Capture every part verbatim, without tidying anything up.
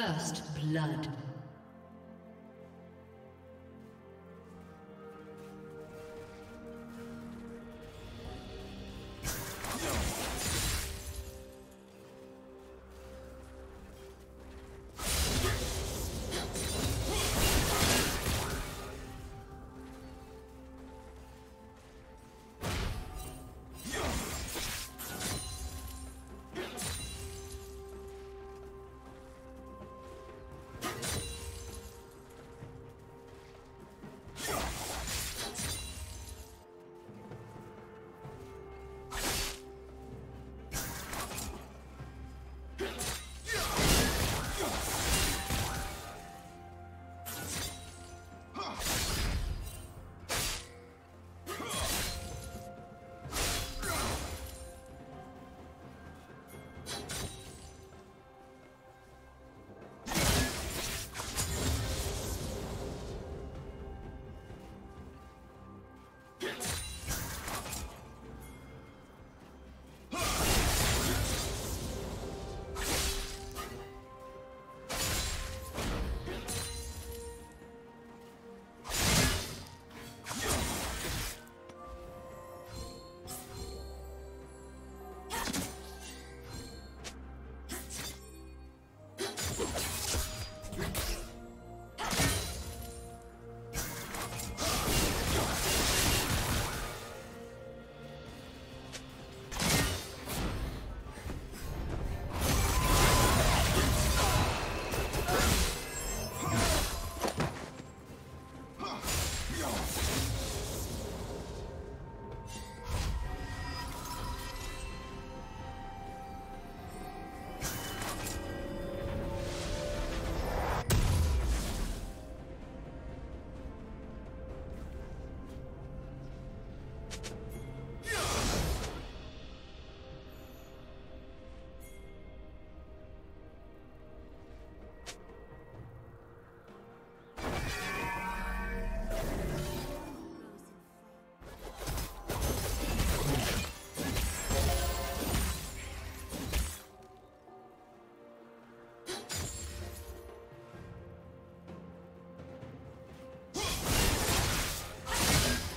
First blood.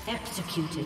Executed.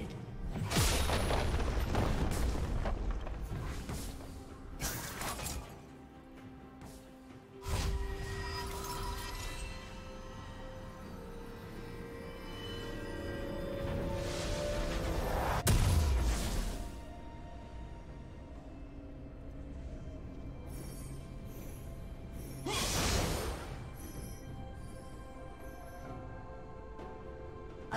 A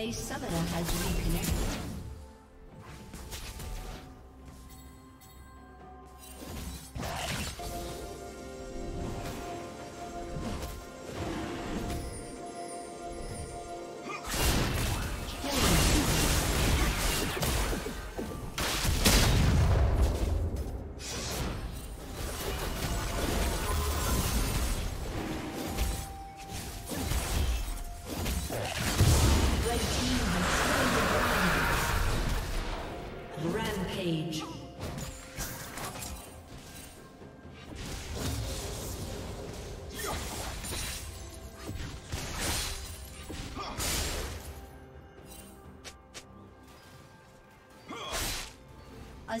A summoner has reconnected. A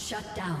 Shut down.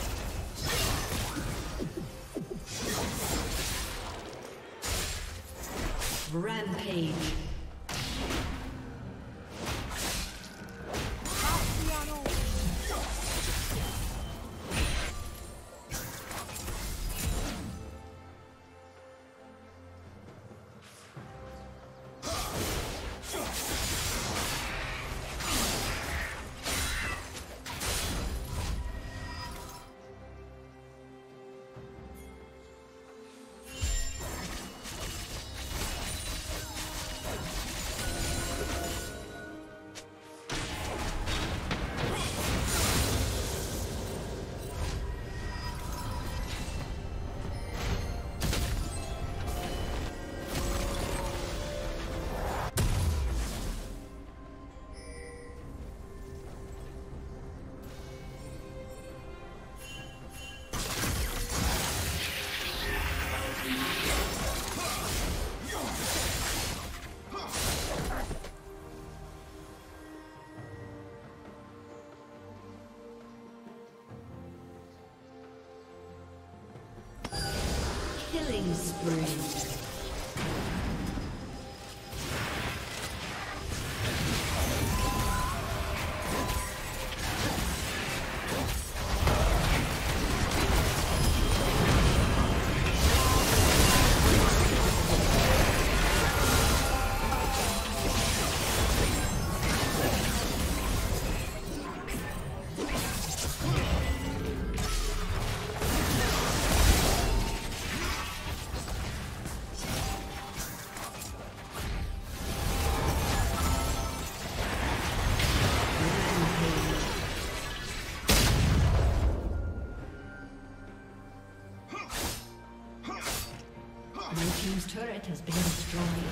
Rampage. Killing spree. Turret has been destroyed.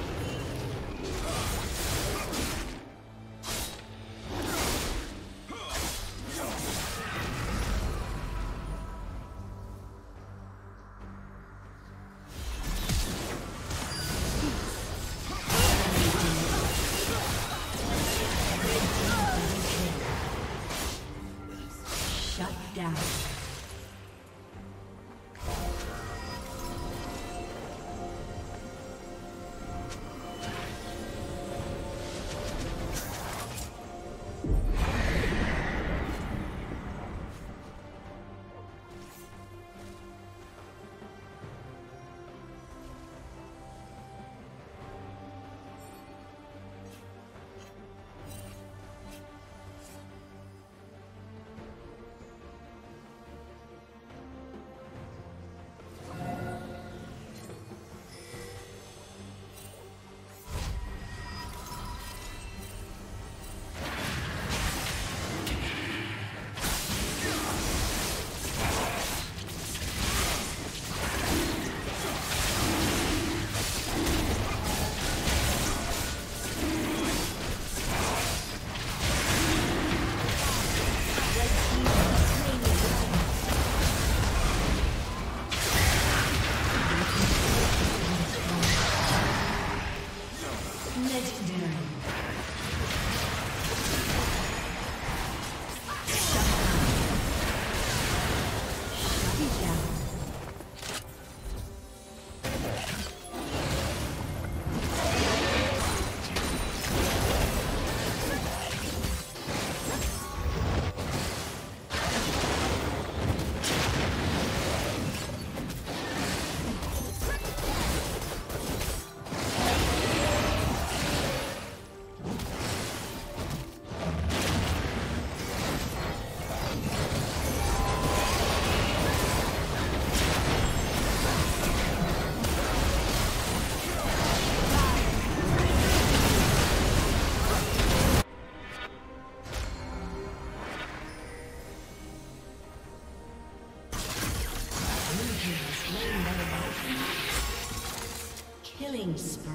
Killing spree.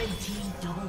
Red team double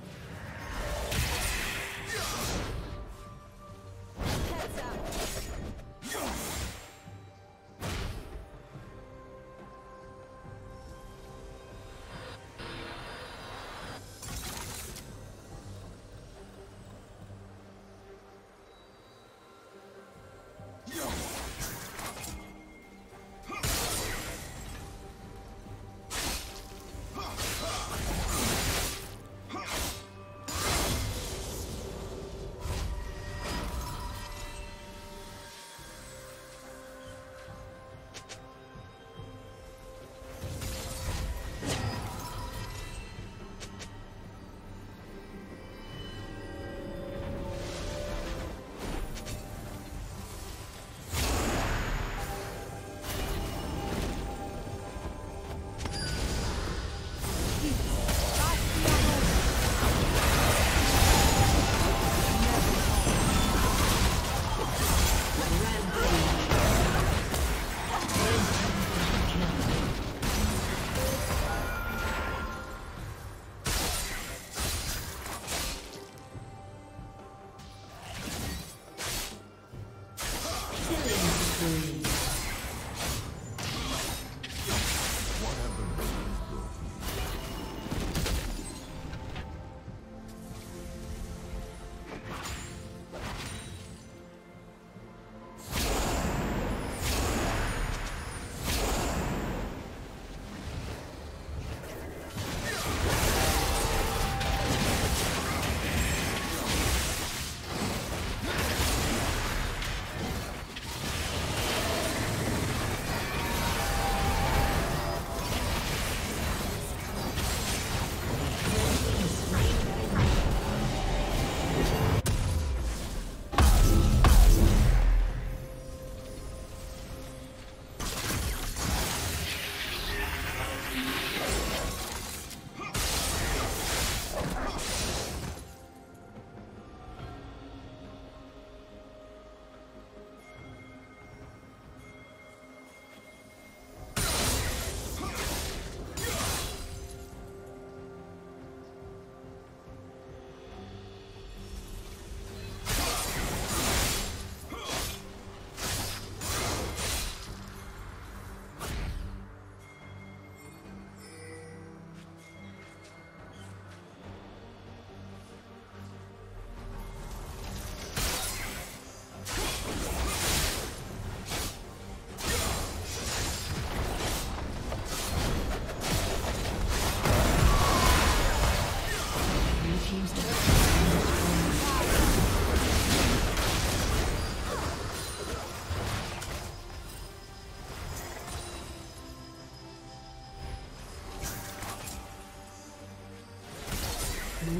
Blue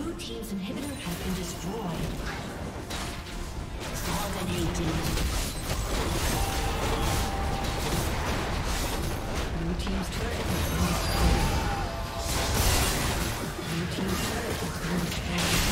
Blue team's turret has been destroyed.